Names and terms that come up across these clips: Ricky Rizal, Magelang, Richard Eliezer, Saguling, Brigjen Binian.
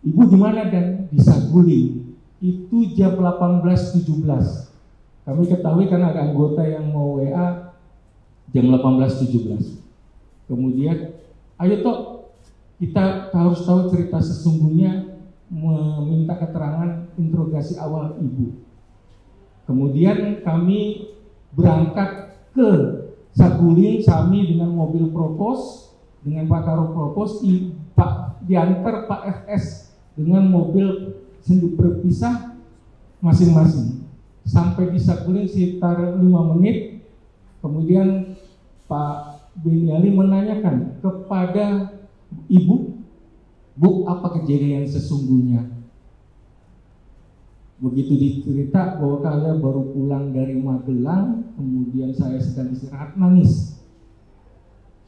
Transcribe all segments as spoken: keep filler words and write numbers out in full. Ibu di mana? Dan di Saguling. Itu jam delapan belas lewat tujuh belas. Kami ketahui karena ada anggota yang mau W A jam delapan belas lewat tujuh belas. Kemudian, ayo toh kita harus tahu cerita sesungguhnya, meminta keterangan interogasi awal ibu. Kemudian kami berangkat ke Saguling, kami dengan mobil propos, dengan Pak Karo propos, I, Pak, diantar Pak F S dengan mobil sendiri berpisah masing-masing. Sampai di Saguling sekitar lima menit, kemudian Pak Binian menanyakan kepada ibu, Bu, apa kejadian sesungguhnya? Begitu dicerita bahwa kalian baru pulang dari Magelang, kemudian saya sedang istirahat, nangis.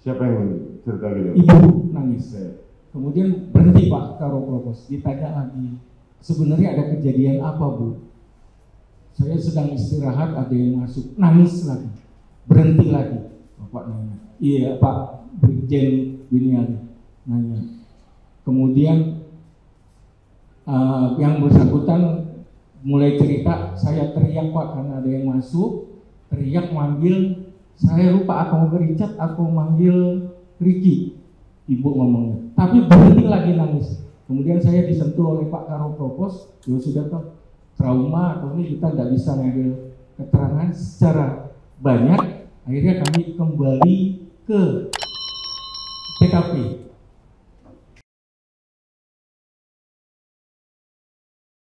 Siapa yang cerita beliau? Ibu nangis. Ya. Kemudian berhenti Pak Karo Propos, ditanya lagi, sebenarnya ada kejadian apa, Bu? Saya sedang istirahat, ada yang masuk, nangis lagi, berhenti lagi. Bapak nanya, iya Pak Brigjen Binian nanya. Kemudian uh, yang bersangkutan mulai cerita, saya teriak Pak karena ada yang masuk, teriak manggil, saya lupa aku mau Richard, aku manggil Ricky, ibu ngomongnya. Tapi berhenti lagi nangis. Kemudian saya disentuh oleh Pak Karo Propos, ya sudah toh trauma, atau ini kita tidak bisa ngambil keterangan secara banyak. Akhirnya kami kembali ke P K P.